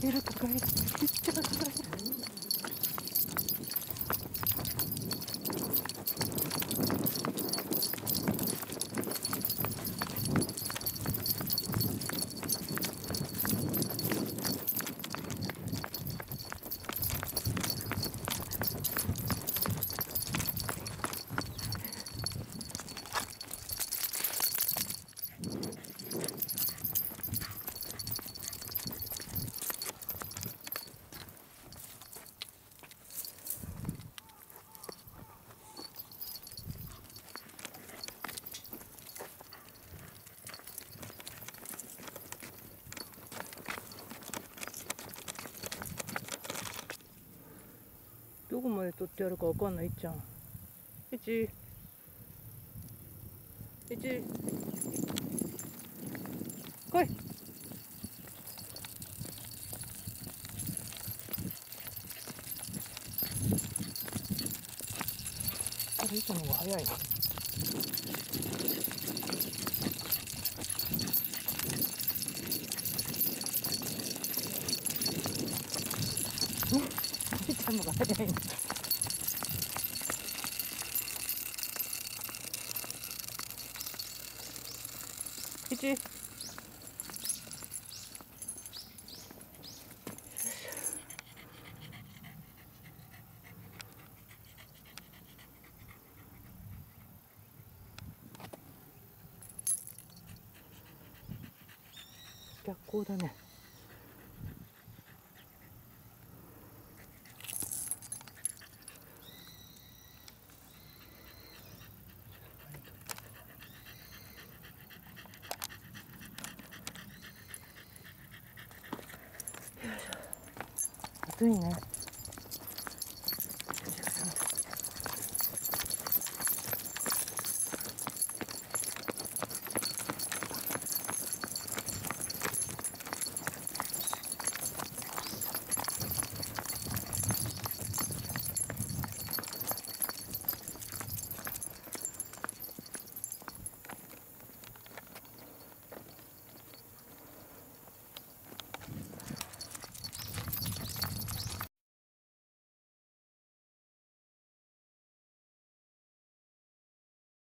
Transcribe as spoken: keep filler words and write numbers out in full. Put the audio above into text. берет, только говорит.どこまで取ってやるかわかんないっちゃん。一、一、来い。あれいつの方が早いな。いつの方が早いな。逆光だね。暑いね。